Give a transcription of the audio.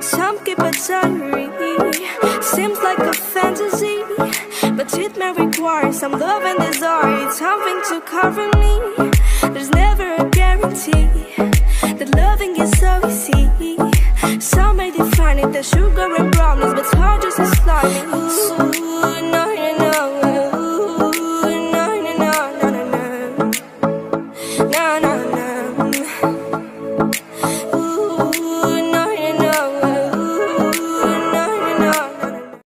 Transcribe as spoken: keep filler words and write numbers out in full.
Some keep a diary, seems like a fantasy, but it may require some love and desire. It's something to cover me, there's never a guarantee.